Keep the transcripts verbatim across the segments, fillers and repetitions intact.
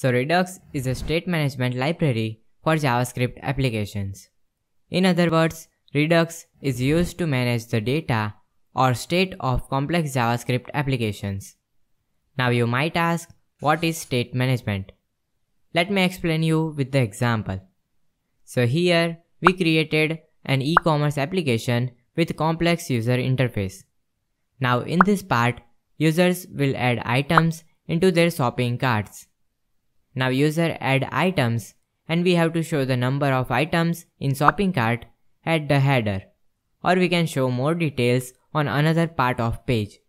So Redux is a state management library for JavaScript applications. In other words, Redux is used to manage the data or state of complex JavaScript applications. Now you might ask, what is state management? Let me explain you with the example. So here we created an e-commerce application with complex user interface. Now in this part, users will add items into their shopping carts. Now user add items and we have to show the number of items in shopping cart at the header, or we can show more details on another part of page.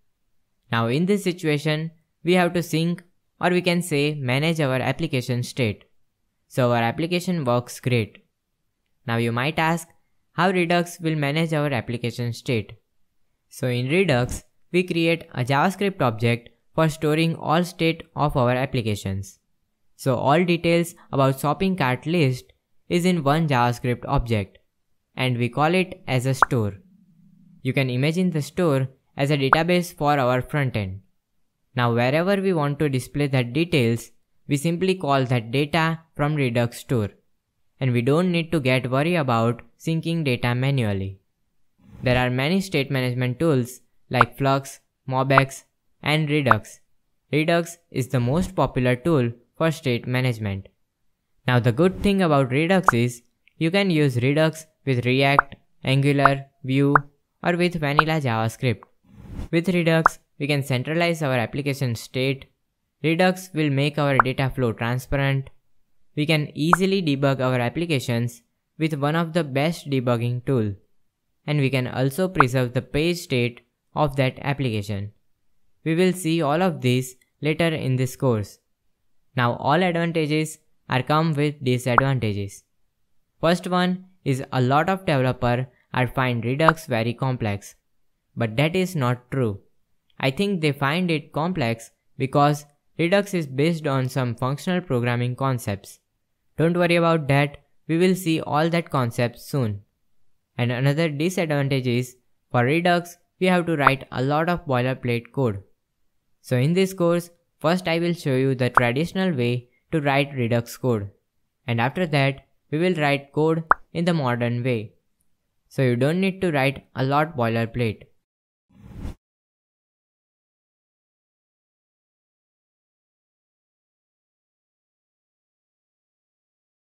Now in this situation, we have to sync, or we can say manage, our application state. So our application works great. Now you might ask how Redux will manage our application state. So in Redux, we create a JavaScript object for storing all state of our applications. So all details about shopping cart list is in one JavaScript object, and we call it as a store. You can imagine the store as a database for our front end. Now wherever we want to display that details, we simply call that data from Redux store, and we don't need to get worried about syncing data manually. There are many state management tools like Flux, MobX, and Redux. Redux is the most popular tool for state management. Now the good thing about Redux is you can use Redux with React, Angular, Vue, or with vanilla JavaScript. With Redux, we can centralize our application state. Redux will make our data flow transparent. We can easily debug our applications with one of the best debugging tools, and we can also preserve the page state of that application. We will see all of these later in this course. Now all advantages are come with disadvantages. First one is a lot of developers are find Redux very complex, but that is not true. I think they find it complex because Redux is based on some functional programming concepts. Don't worry about that, we will see all that concepts soon. And another disadvantage is, for Redux, we have to write a lot of boilerplate code. So in this course, first I will show you the traditional way to write Redux code, and after that, we will write code in the modern way. So you don't need to write a lot boilerplate.